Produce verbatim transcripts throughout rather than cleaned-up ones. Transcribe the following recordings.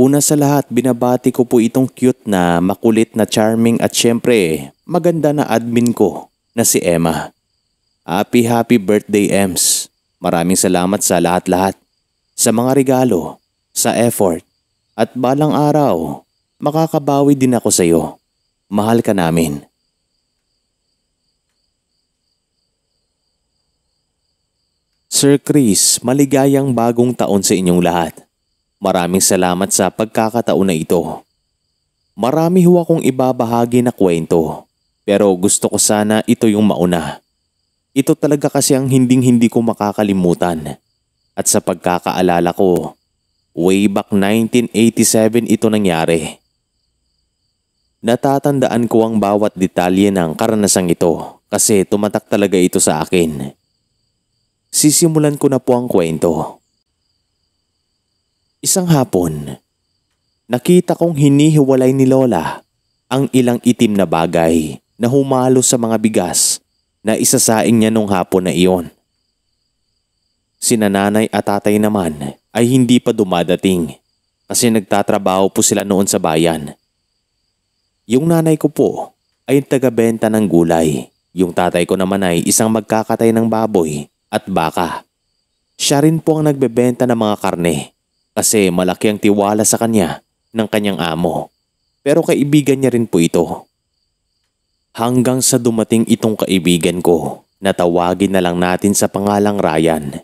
Una sa lahat, binabati ko po itong cute na, makulit na, charming at syempre maganda na admin ko na si Emma. Happy happy birthday, Ems. Maraming salamat sa lahat-lahat, sa mga regalo, sa effort, at balang araw, makakabawi din ako sa iyo. Mahal ka namin. Sir Chris, maligayang bagong taon sa inyong lahat. Maraming salamat sa pagkakataon na ito. Marami ho akong ibabahagi na kwento, pero gusto ko sana ito yung mauna. Ito talaga kasi ang hinding-hindi ko makakalimutan. At sa pagkakaalala ko, way back nineteen eighty-seven ito nangyari. Natatandaan ko ang bawat detalye ng karanasang ito kasi tumatak talaga ito sa akin. Sisimulan ko na po ang kwento. Isang hapon, nakita kong hinihiwalay ni Lola ang ilang itim na bagay na humalo sa mga bigas na isasaing niya nung hapon na iyon. Sina nanay at tatay naman ay hindi pa dumadating kasi nagtatrabaho po sila noon sa bayan. Yung nanay ko po ay tagabenta ng gulay. Yung tatay ko naman ay isang magkakatay ng baboy at baka. Siya rin po ang nagbebenta ng mga karne. Kasi malaki ang tiwala sa kanya ng kanyang amo. Pero kaibigan niya rin po ito. Hanggang sa dumating itong kaibigan ko na tawagin na lang natin sa pangalang Ryan.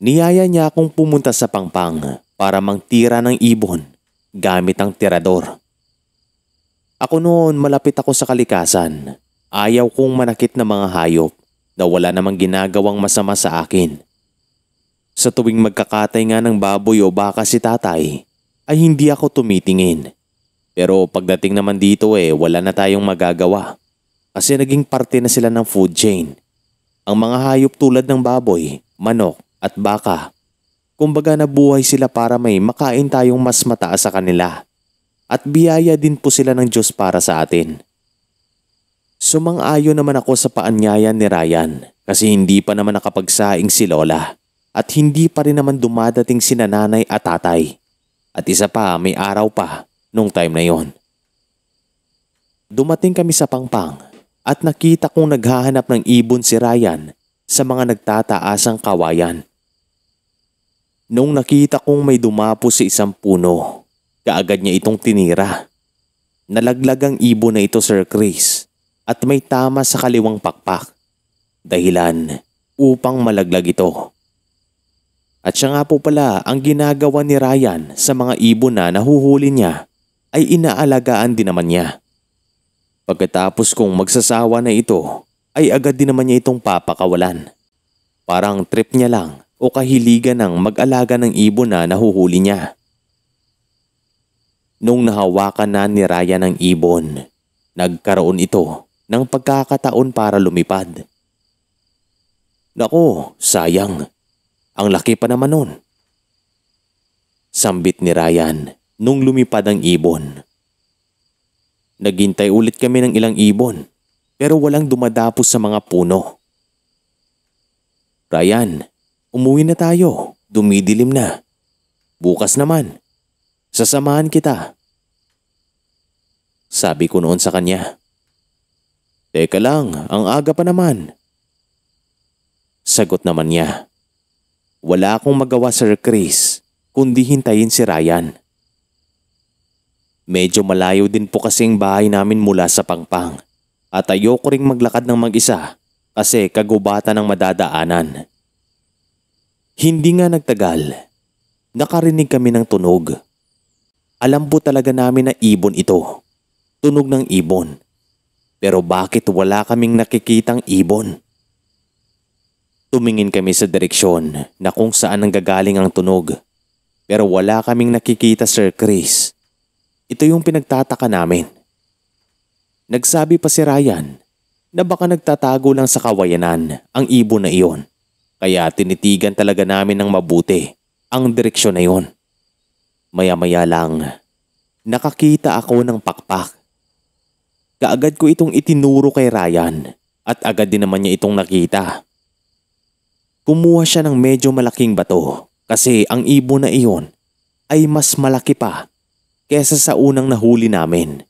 Niyaya niya akong pumunta sa Pangpang para mangtira ng ibon gamit ang tirador. Ako noon, malapit ako sa kalikasan. Ayaw kong manakit na mga hayop na wala namang ginagawang masama sa akin. Sa tuwing magkakatay nga ng baboy o baka si tatay, ay hindi ako tumitingin. Pero pagdating naman dito eh, wala na tayong magagawa. Kasi naging parte na sila ng food chain. Ang mga hayop tulad ng baboy, manok at baka. Kumbaga nabuhay sila para may makain tayong mas mataas sa kanila. At biyaya din po sila ng Diyos para sa atin. Sumang-ayon naman ako sa paanyayan ni Ryan kasi hindi pa naman nakapagsaing si Lola. At hindi pa rin naman dumadating sina nanay at tatay. At isa pa, may araw pa nung time na yon. Dumating kami sa Pangpang at nakita kong naghahanap ng ibon si Ryan sa mga nagtataasang kawayan. Nung nakita kong may dumapo sa isang puno, kaagad niya itong tinira. Nalaglag ang ibon na ito, Sir Chris, at may tama sa kaliwang pakpak. Dahilan upang malaglag ito. At siya nga po pala, ang ginagawa ni Ryan sa mga ibon na nahuhuli niya ay inaalagaan din naman niya. Pagkatapos kung magsasawa na ito, ay agad din naman niya itong papakawalan. Parang trip niya lang o kahiligan ng mag-alaga ng ibon na nahuhuli niya. Nung nahawakan na ni Ryan ang ibon, nagkaroon ito ng pagkakataon para lumipad. Nako, sayang. Ang laki pa naman nun. Sambit ni Ryan nung lumipad ang ibon. Naghintay ulit kami ng ilang ibon pero walang dumadapos sa mga puno. Ryan, umuwi na tayo. Dumidilim na. Bukas naman. Sasamahan kita. Sabi ko noon sa kanya. Teka lang, ang aga pa naman. Sagot naman niya. Wala akong magawa, Sir Chris, kundi hintayin si Ryan. Medyo malayo din po kasing bahay namin mula sa Pangpang at ayoko ring maglakad ng mag-isa kasi kagubatan ang madadaanan. Hindi nga nagtagal, nakarinig kami ng tunog. Alam po talaga namin na ibon ito, tunog ng ibon. Pero bakit wala kaming nakikitang ibon? Tumingin kami sa direksyon na kung saan nanggagaling ang tunog. Pero wala kaming nakikita, Sir Chris. Ito yung pinagtataka namin. Nagsabi pa si Ryan na baka nagtatago lang sa kawayanan ang ibon na iyon. Kaya tinitigan talaga namin ng mabuti ang direksyon na iyon. Maya-maya lang, nakakita ako ng pakpak. Kaagad ko itong itinuro kay Ryan at agad din naman niya itong nakita. Kumuha siya ng medyo malaking bato kasi ang ibon na iyon ay mas malaki pa kesa sa unang nahuli namin.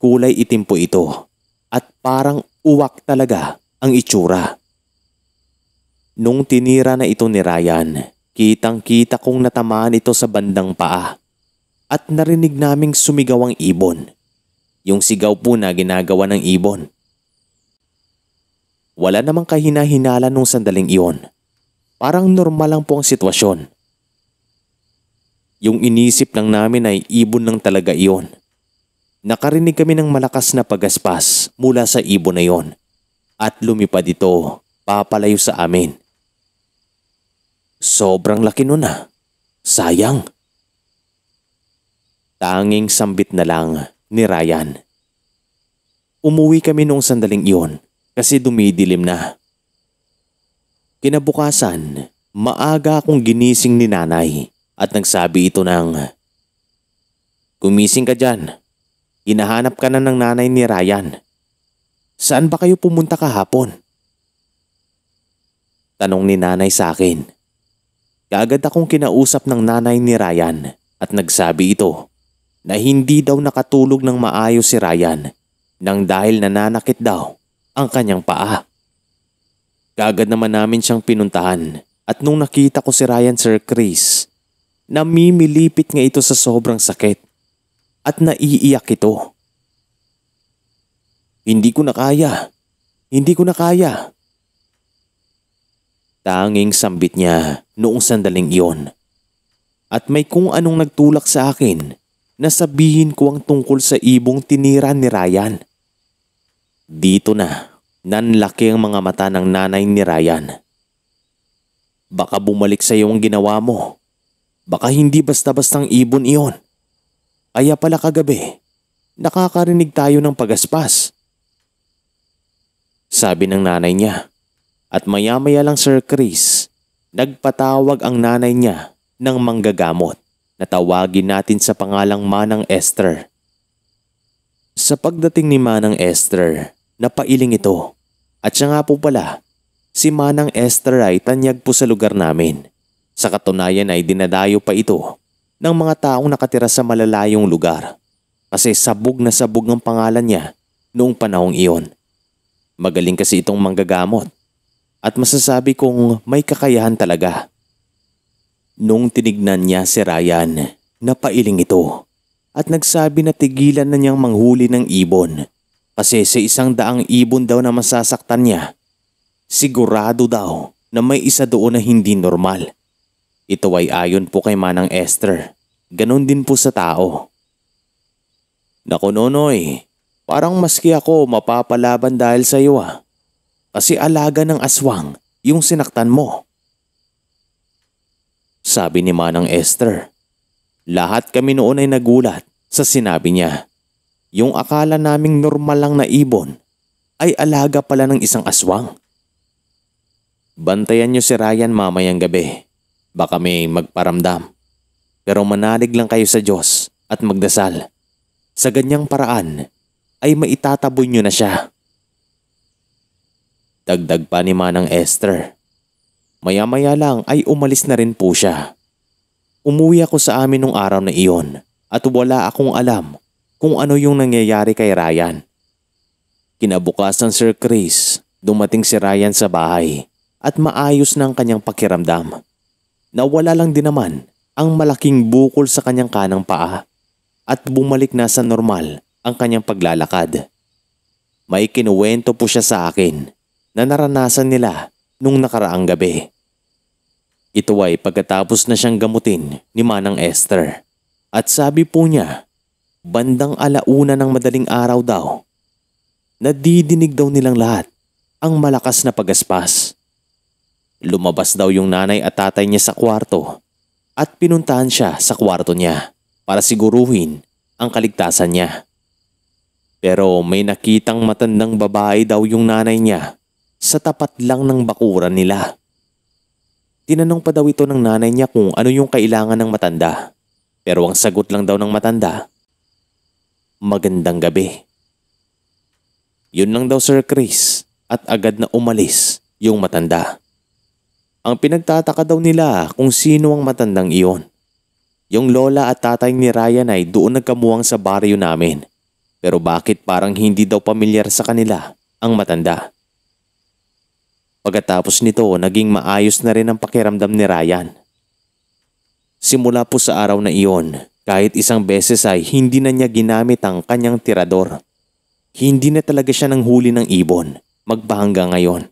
Kulay itim po ito at parang uwak talaga ang itsura. Nung tinira na ito ni Ryan, kitang-kita kong natamaan ito sa bandang paa at narinig naming sumigaw ang ibon. Yung sigaw po na ginagawa ng ibon. Wala namang kahina-hinala nung sandaling iyon. Parang normal lang po ang sitwasyon. Yung inisip lang namin ay ibon lang talaga iyon. Nakarinig kami ng malakas na pagaspas mula sa ibon na iyon at lumipad ito papalayo sa amin. Sobrang laki nun ah. Sayang. Tanging sambit na lang ni Ryan. Umuwi kami nung sandaling iyon kasi dumidilim na. Kinabukasan, maaga akong ginising ni nanay at nagsabi ito ng, "Gumising ka dyan. Hinahanap ka na ng nanay ni Ryan. Saan ba kayo pumunta kahapon?" Tanong ni nanay sa akin. Kaagad akong kinausap ng nanay ni Ryan at nagsabi ito na hindi daw nakatulog ng maayos si Ryan nang dahil nananakit daw ang kanyang paa. Kaagad naman namin siyang pinuntahan at nung nakita ko si Ryan, Sir Chris, namimilipit nga ito sa sobrang sakit at naiiyak ito. "Hindi ko na kaya. Hindi ko na kaya." Tanging sambit niya noong sandaling iyon. At may kung anong nagtulak sa akin na sabihin ko ang tungkol sa ibong tinira ni Ryan. Dito na nanlaki ang mga mata ng nanay ni Ryan. "Baka bumalik sa iyo ang ginawa mo. Baka hindi basta-bastang ibon iyon. Kaya pala kagabi, nakakarinig tayo ng pagaspas." Sabi ng nanay niya. At maya-maya lang, Sir Chris, nagpatawag ang nanay niya ng manggagamot na tawagin natin sa pangalang Manang Esther. Sa pagdating ni Manang Esther, napailing ito. At siya nga po pala, si Manang Esther ay tanyag po sa lugar namin. Sa katunayan ay dinadayo pa ito ng mga taong nakatira sa malalayong lugar kasi sabog na sabog ang pangalan niya noong panahong iyon. Magaling kasi itong manggagamot. At masasabi kong may kakayahan talaga. Nung tinignan niya si Ryan, napailing ito at nagsabi na tigilan na niyang manghuli ng ibon kasi sa isang daang ibon daw na masasaktan niya, sigurado daw na may isa doon na hindi normal. Ito ay ayon po kay Manang Esther. Ganon din po sa tao. "Naku nonoy, parang maski ako mapapalaban dahil sa iyo ah. Kasi alaga ng aswang yung sinaktan mo." Sabi ni Manang Esther. Lahat kami noon ay nagulat sa sinabi niya. Yung akala naming normal lang na ibon ay alaga pala ng isang aswang. "Bantayan niyo si Ryan mamayang gabi. Baka may magparamdam. Pero manalig lang kayo sa Diyos at magdasal. Sa ganyang paraan ay maitataboy niyo na siya." Dagdag pa ni Manang Esther. Maya-maya lang ay umalis na rin po siya. Umuwi ako sa amin nung araw na iyon at wala akong alam kung ano yung nangyayari kay Ryan. Kinabukasan, Sir Chris, dumating si Ryan sa bahay at maayos na ang kanyang pakiramdam. Nawala lang din naman ang malaking bukol sa kanyang kanang paa at bumalik na sa normal ang kanyang paglalakad. May kinuwento po siya sa akin na naranasan nila nung nakaraang gabi. Ito ay pagkatapos na siyang gamutin ni Manang Esther. At sabi po niya, bandang alauna ng madaling araw daw, nadidinig daw nilang lahat ang malakas na pagaspas. Lumabas daw yung nanay at tatay niya sa kwarto at pinuntahan siya sa kwarto niya para siguruhin ang kaligtasan niya. Pero may nakitang matandang babae daw yung nanay niya sa tapat lang ng bakuran nila. Tinanong pa daw ito ng nanay niya kung ano yung kailangan ng matanda. Pero ang sagot lang daw ng matanda, "Magandang gabi." Yun lang daw, Sir Chris, at agad na umalis yung matanda. Ang pinagtataka daw nila kung sino ang matandang iyon. Yung lola at tatay ni Ryan ay doon nagkamuwang sa baryo namin. Pero bakit parang hindi daw pamilyar sa kanila ang matanda? Pagkatapos nito, naging maayos na rin ang pakiramdam ni Ryan. Simula po sa araw na iyon, kahit isang beses ay hindi na niya ginamit ang kanyang tirador. Hindi na talaga siya nanghuli ng ibon, magbahangga ngayon.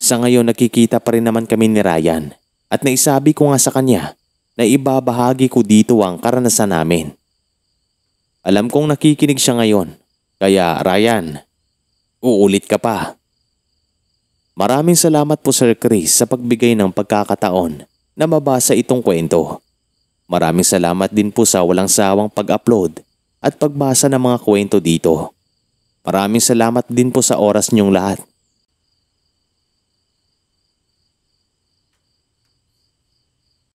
Sa ngayon nakikita pa rin naman kami ni Ryan at naisabi ko nga sa kanya na ibabahagi ko dito ang karanasan namin. Alam kong nakikinig siya ngayon, kaya Ryan, uulit ka pa. Maraming salamat po Sir Chris sa pagbigay ng pagkakataon na mabasa itong kwento. Maraming salamat din po sa walang sawang pag-upload at pagbasa ng mga kwento dito. Maraming salamat din po sa oras niyong lahat.